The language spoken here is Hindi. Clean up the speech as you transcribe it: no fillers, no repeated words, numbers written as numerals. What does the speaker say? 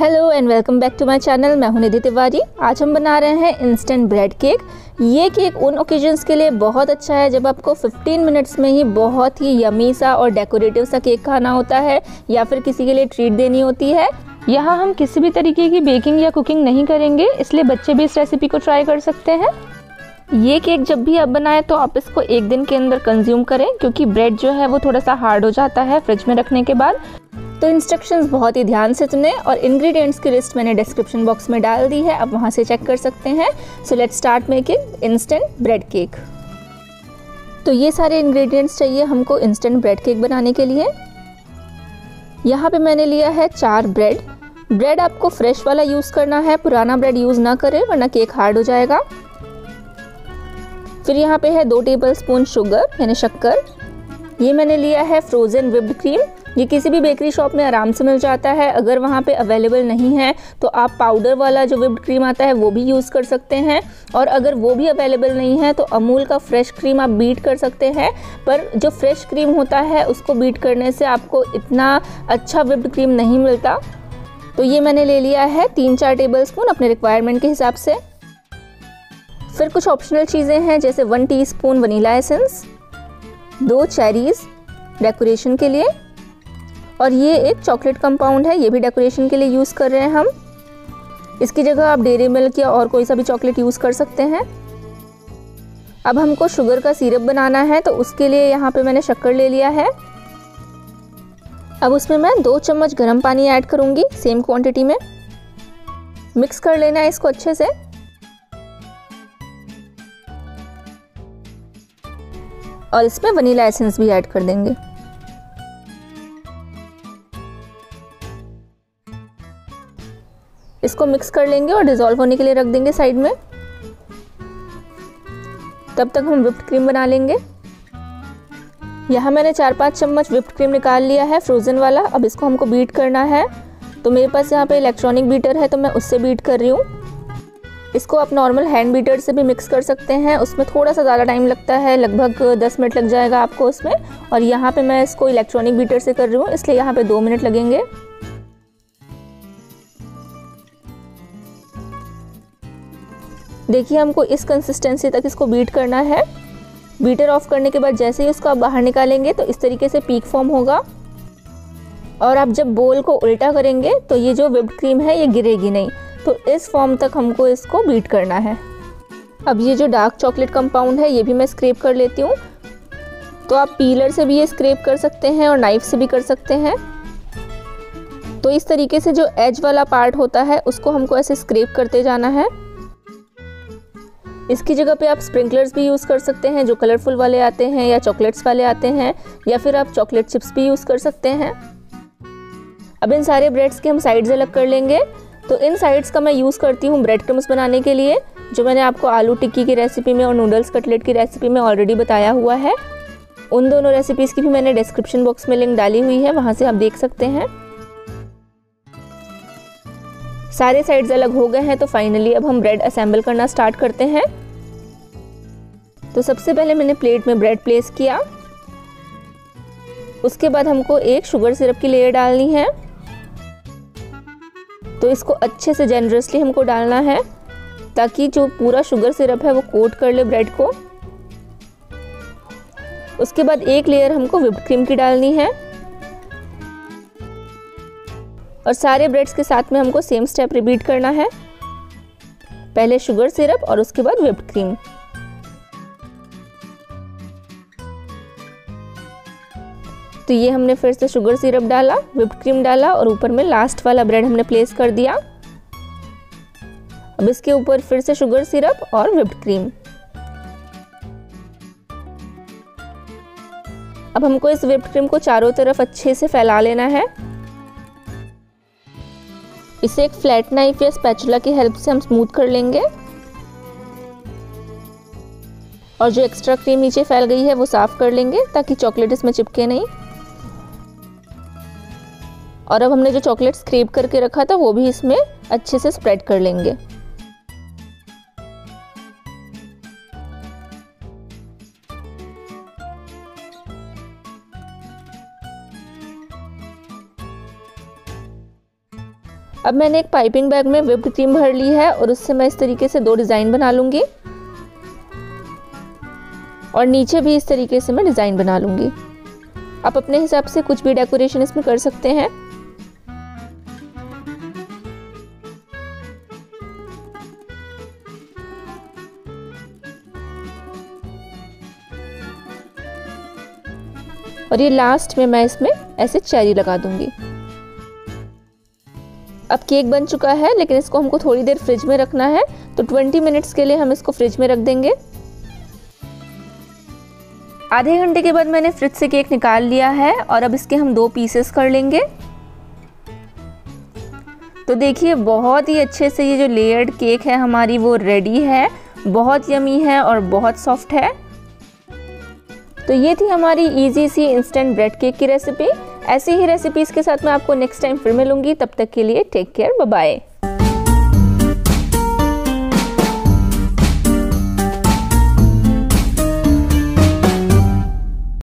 Hello and welcome back to my channel. मैं हूं निधि तिवारी। आज हम बना रहे हैं इंस्टेंट ब्रेड केक। ये केक उन ओकेजन्स के लिए बहुत अच्छा है जब आपको 15 मिनट्स में ही बहुत ही यमी सा और डेकोरेटिव सा केक खाना होता है या फिर किसी के लिए ट्रीट देनी होती है। यहाँ हम किसी भी तरीके की बेकिंग या कुकिंग नहीं करेंगे, इसलिए बच्चे भी इस रेसिपी को ट्राई कर सकते हैं। ये केक जब भी आप बनाएं तो आप इसको एक दिन के अंदर कंज्यूम करें, क्योंकि ब्रेड जो है वो थोड़ा सा हार्ड हो जाता है फ्रिज में रखने के बाद। तो इंस्ट्रक्शंस बहुत ही ध्यान से सुने और इंग्रेडिएंट्स की लिस्ट मैंने डिस्क्रिप्शन बॉक्स में डाल दी है, आप वहां से चेक कर सकते हैं। So let's start making instant bread cake. तो ये सारे इंग्रेडिएंट्स चाहिए हमको इंस्टेंट ब्रेड केक बनाने के लिए। यहाँ पे मैंने लिया है 4 ब्रेड। ब्रेड आपको फ्रेश वाला यूज़ करना है, पुराना ब्रेड यूज़ ना करें वरना केक हार्ड हो जाएगा। फिर यहाँ पे है 2 टेबलस्पून शुगर यानी शक्कर। ये मैंने लिया है फ्रोज़न व्हिप्ड क्रीम। ये किसी भी बेकरी शॉप में आराम से मिल जाता है। अगर वहाँ पे अवेलेबल नहीं है तो आप पाउडर वाला जो व्हिप्ड क्रीम आता है वो भी यूज़ कर सकते हैं, और अगर वो भी अवेलेबल नहीं है तो अमूल का फ्रेश क्रीम आप बीट कर सकते हैं। पर जो फ्रेश क्रीम होता है उसको बीट करने से आपको इतना अच्छा व्हिप्ड क्रीम नहीं मिलता। तो ये मैंने ले लिया है 3-4 टेबलस्पून अपने रिक्वायरमेंट के हिसाब से। फिर कुछ ऑप्शनल चीज़ें हैं, जैसे 1 teaspoon vanilla essence, 2 cherries decoration के लिए, और ये एक चॉकलेट कंपाउंड है, ये भी डेकोरेशन के लिए यूज़ कर रहे हैं हम। इसकी जगह आप डेरी मिल्क या और कोई सा भी चॉकलेट यूज़ कर सकते हैं। अब हमको शुगर का सिरप बनाना है, तो उसके लिए यहाँ पे मैंने शक्कर ले लिया है। अब उसमें मैं 2 चम्मच गर्म पानी ऐड करूँगी सेम क्वांटिटी में। मिक्स कर लेना है इसको अच्छे से। और इसमें वनीला एसेंस भी ऐड कर देंगे। इसको मिक्स कर लेंगे और डिज़ोल्व होने के लिए रख देंगे साइड में। तब तक हम व्हिप्ड क्रीम बना लेंगे। यहाँ मैंने 4-5 चम्मच व्हिप्ड क्रीम निकाल लिया है फ्रोज़न वाला। अब इसको हमको बीट करना है, तो मेरे पास यहाँ पे इलेक्ट्रॉनिक बीटर है तो मैं उससे बीट कर रही हूँ। इसको आप नॉर्मल हैंड बीटर से भी मिक्स कर सकते हैं, उसमें थोड़ा सा ज़्यादा टाइम लगता है, लगभग 10 मिनट लग जाएगा आपको उसमें। और यहाँ पे मैं इसको इलेक्ट्रॉनिक बीटर से कर रही हूँ, इसलिए यहाँ पे 2 मिनट लगेंगे। देखिए, हमको इस कंसिस्टेंसी तक इसको बीट करना है। बीटर ऑफ करने के बाद जैसे ही उसको आप बाहर निकालेंगे तो इस तरीके से पीक फॉर्म होगा, और आप जब बोल को उल्टा करेंगे तो ये जो व्हिप्ड क्रीम है ये गिरेगी नहीं। तो इस फॉर्म तक हमको इसको बीट करना है। अब ये जो डार्क चॉकलेट कंपाउंड है ये भी मैं स्क्रैप कर लेती हूँ। तो आप पीलर से भी ये स्क्रैप कर सकते हैं और नाइफ से भी कर सकते हैं। तो इस तरीके से जो एज वाला पार्ट होता है उसको हमको ऐसे स्क्रैप करते जाना है। इसकी जगह पे आप स्प्रिंकलर्स भी यूज़ कर सकते हैं, जो कलरफुल वाले आते हैं या चॉकलेट्स वाले आते हैं, या फिर आप चॉकलेट चिप्स भी यूज़ कर सकते हैं। अब इन सारे ब्रेड्स के हम साइड्स अलग कर लेंगे। तो इन साइड्स का मैं यूज़ करती हूँ ब्रेड क्रम्स बनाने के लिए, जो मैंने आपको आलू टिक्की की रेसिपी में और नूडल्स कटलेट की रेसिपी में ऑलरेडी बताया हुआ है। उन दोनों रेसिपीज़ की भी मैंने डिस्क्रिप्शन बॉक्स में लिंक डाली हुई है, वहाँ से आप देख सकते हैं। सारे साइड्स अलग हो गए हैं, तो फाइनली अब हम ब्रेड असेंबल करना स्टार्ट करते हैं। तो सबसे पहले मैंने प्लेट में ब्रेड प्लेस किया। उसके बाद हमको एक शुगर सिरप की लेयर डालनी है, तो इसको अच्छे से जेनरसली हमको डालना है ताकि जो पूरा शुगर सिरप है वो कोट कर ले ब्रेड को। उसके बाद एक लेयर हमको व्हिप्ड क्रीम की डालनी है, और सारे ब्रेड्स के साथ में हमको सेम स्टेप रिपीट करना है, पहले शुगर सिरप और उसके बाद व्हिप्ड क्रीम। तो ये हमने फिर से शुगर सिरप डाला, व्हिप्ड क्रीम डाला, और ऊपर में लास्ट वाला ब्रेड हमने प्लेस कर दिया। अब इसके ऊपर फिर से शुगर सिरप और व्हिप्ड क्रीम। अब हमको इस व्हिप्ड क्रीम को चारों तरफ अच्छे से फैला लेना है। इसे एक फ्लैट नाइफ या स्पैचुला की हेल्प से हम स्मूथ कर लेंगे, और जो एक्स्ट्रा क्रीम नीचे फैल गई है वो साफ कर लेंगे ताकि चॉकलेट इसमें चिपके नहीं। और अब हमने जो चॉकलेट स्क्रैप करके रखा था वो भी इसमें अच्छे से स्प्रेड कर लेंगे। अब मैंने एक पाइपिंग बैग में व्हिप्ड क्रीम भर ली है और उससे मैं इस तरीके से दो डिज़ाइन बना लूँगी और नीचे भी इस तरीके से मैं डिज़ाइन बना लूँगी। आप अपने हिसाब से कुछ भी डेकोरेशन इसमें कर सकते हैं। और ये लास्ट में मैं इसमें ऐसे चेरी लगा दूंगी। अब केक बन चुका है, लेकिन इसको हमको थोड़ी देर फ्रिज में रखना है, तो 20 मिनट्स के लिए हम इसको फ्रिज में रख देंगे। आधे घंटे के बाद मैंने फ्रिज से केक निकाल लिया है और अब इसके हम दो पीसेस कर लेंगे। तो देखिए बहुत ही अच्छे से ये जो लेयर्ड केक है हमारी वो रेडी है, बहुत यमी है और बहुत सॉफ्ट है। तो ये थी हमारी इजी सी इंस्टेंट ब्रेड केक की रेसिपी। ऐसी ही रेसिपीज़ के साथ मैं आपको नेक्स्ट टाइम फिर मिलूँगी। तब तक के लिए टेक केयर, बाय बाय।